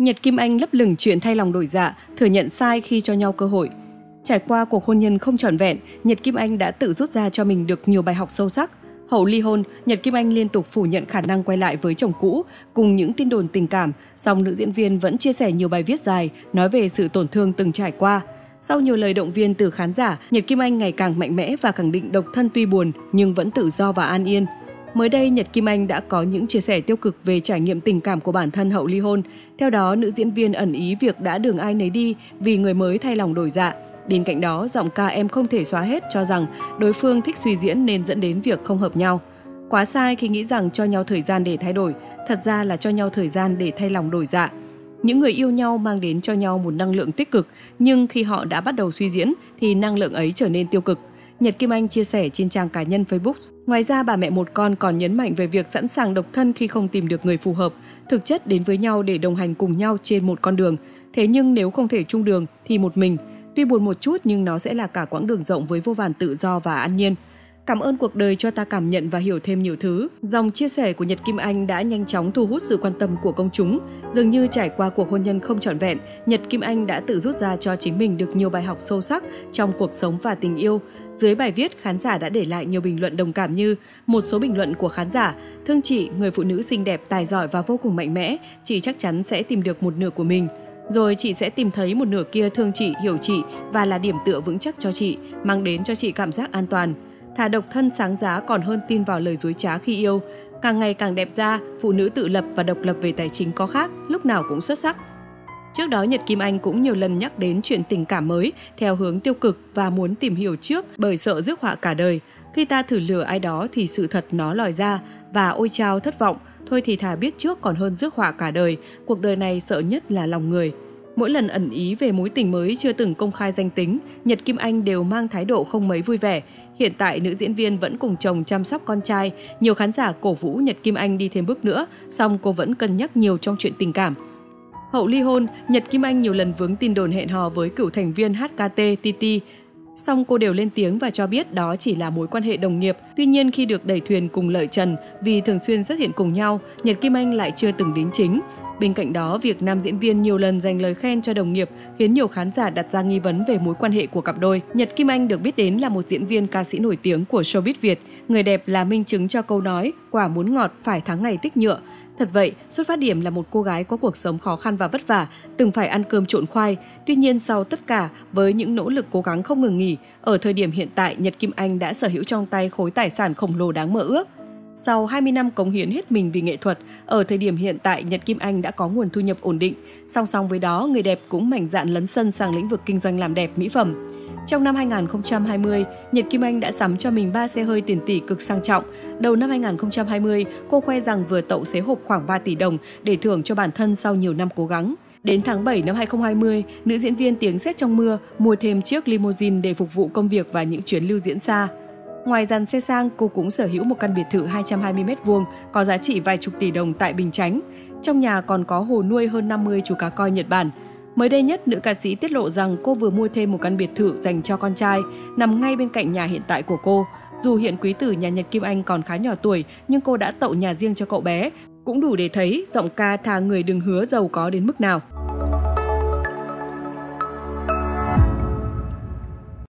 Nhật Kim Anh lấp lửng chuyện thay lòng đổi dạ, thừa nhận sai khi cho nhau cơ hội. Trải qua cuộc hôn nhân không trọn vẹn, Nhật Kim Anh đã tự rút ra cho mình được nhiều bài học sâu sắc. Hậu ly hôn, Nhật Kim Anh liên tục phủ nhận khả năng quay lại với chồng cũ cùng những tin đồn tình cảm, song nữ diễn viên vẫn chia sẻ nhiều bài viết dài nói về sự tổn thương từng trải qua. Sau nhiều lời động viên từ khán giả, Nhật Kim Anh ngày càng mạnh mẽ và khẳng định độc thân tuy buồn nhưng vẫn tự do và an yên. Mới đây, Nhật Kim Anh đã có những chia sẻ tiêu cực về trải nghiệm tình cảm của bản thân hậu ly hôn. Theo đó, nữ diễn viên ẩn ý việc đã đường ai nấy đi vì người mới thay lòng đổi dạ. Bên cạnh đó, giọng ca Em Không Thể Xóa Hết cho rằng đối phương thích suy diễn nên dẫn đến việc không hợp nhau. Quá sai khi nghĩ rằng cho nhau thời gian để thay đổi, thật ra là cho nhau thời gian để thay lòng đổi dạ. Những người yêu nhau mang đến cho nhau một năng lượng tích cực, nhưng khi họ đã bắt đầu suy diễn thì năng lượng ấy trở nên tiêu cực. Nhật Kim Anh chia sẻ trên trang cá nhân Facebook. Ngoài ra, bà mẹ một con còn nhấn mạnh về việc sẵn sàng độc thân khi không tìm được người phù hợp, thực chất đến với nhau để đồng hành cùng nhau trên một con đường. Thế nhưng nếu không thể chung đường thì một mình. Tuy buồn một chút nhưng nó sẽ là cả quãng đường rộng với vô vàn tự do và an nhiên. Cảm ơn cuộc đời cho ta cảm nhận và hiểu thêm nhiều thứ. Dòng chia sẻ của Nhật Kim Anh đã nhanh chóng thu hút sự quan tâm của công chúng. Dường như trải qua cuộc hôn nhân không trọn vẹn, Nhật Kim Anh đã tự rút ra cho chính mình được nhiều bài học sâu sắc trong cuộc sống và tình yêu. Dưới bài viết, khán giả đã để lại nhiều bình luận đồng cảm như: một số bình luận của khán giả, thương chị, người phụ nữ xinh đẹp, tài giỏi và vô cùng mạnh mẽ, chị chắc chắn sẽ tìm được một nửa của mình. Rồi chị sẽ tìm thấy một nửa kia thương chị, hiểu chị và là điểm tựa vững chắc cho chị, mang đến cho chị cảm giác an toàn. Thà độc thân sáng giá còn hơn tin vào lời dối trá khi yêu. Càng ngày càng đẹp ra, phụ nữ tự lập và độc lập về tài chính có khác, lúc nào cũng xuất sắc. Trước đó, Nhật Kim Anh cũng nhiều lần nhắc đến chuyện tình cảm mới theo hướng tiêu cực và muốn tìm hiểu trước bởi sợ rước họa cả đời. Khi ta thử lừa ai đó thì sự thật nó lòi ra và ôi chao thất vọng. Thôi thì thà biết trước còn hơn rước họa cả đời, cuộc đời này sợ nhất là lòng người. Mỗi lần ẩn ý về mối tình mới chưa từng công khai danh tính, Nhật Kim Anh đều mang thái độ không mấy vui vẻ. Hiện tại, nữ diễn viên vẫn cùng chồng chăm sóc con trai. Nhiều khán giả cổ vũ Nhật Kim Anh đi thêm bước nữa, song cô vẫn cân nhắc nhiều trong chuyện tình cảm. Hậu ly hôn, Nhật Kim Anh nhiều lần vướng tin đồn hẹn hò với cựu thành viên HKT TT. Song cô đều lên tiếng và cho biết đó chỉ là mối quan hệ đồng nghiệp. Tuy nhiên, khi được đẩy thuyền cùng Lợi Trần vì thường xuyên xuất hiện cùng nhau, Nhật Kim Anh lại chưa từng đính chính. Bên cạnh đó, việc nam diễn viên nhiều lần dành lời khen cho đồng nghiệp khiến nhiều khán giả đặt ra nghi vấn về mối quan hệ của cặp đôi. Nhật Kim Anh được biết đến là một diễn viên ca sĩ nổi tiếng của showbiz Việt. Người đẹp là minh chứng cho câu nói, quả muốn ngọt phải tháng ngày tích nhựa. Thật vậy, xuất phát điểm là một cô gái có cuộc sống khó khăn và vất vả, từng phải ăn cơm trộn khoai. Tuy nhiên, sau tất cả, với những nỗ lực cố gắng không ngừng nghỉ, ở thời điểm hiện tại, Nhật Kim Anh đã sở hữu trong tay khối tài sản khổng lồ đáng mơ ước. Sau 20 năm cống hiến hết mình vì nghệ thuật, ở thời điểm hiện tại, Nhật Kim Anh đã có nguồn thu nhập ổn định. Song song với đó, người đẹp cũng mạnh dạn lấn sân sang lĩnh vực kinh doanh làm đẹp mỹ phẩm. Trong năm 2020, Nhật Kim Anh đã sắm cho mình 3 xe hơi tiền tỷ cực sang trọng. Đầu năm 2020, cô khoe rằng vừa tậu xế hộp khoảng 3 tỷ đồng để thưởng cho bản thân sau nhiều năm cố gắng. Đến tháng 7 năm 2020, nữ diễn viên Tiếng Sét Trong Mưa mua thêm chiếc limousine để phục vụ công việc và những chuyến lưu diễn xa. Ngoài dàn xe sang, cô cũng sở hữu một căn biệt thự 220 m² có giá trị vài chục tỷ đồng tại Bình Chánh. Trong nhà còn có hồ nuôi hơn 50 chú cá coi Nhật Bản. Mới đây nhất, nữ ca sĩ tiết lộ rằng cô vừa mua thêm một căn biệt thự dành cho con trai, nằm ngay bên cạnh nhà hiện tại của cô. Dù hiện quý tử nhà Nhật Kim Anh còn khá nhỏ tuổi, nhưng cô đã tậu nhà riêng cho cậu bé. Cũng đủ để thấy giọng ca Thà Người Đừng Hứa giàu có đến mức nào.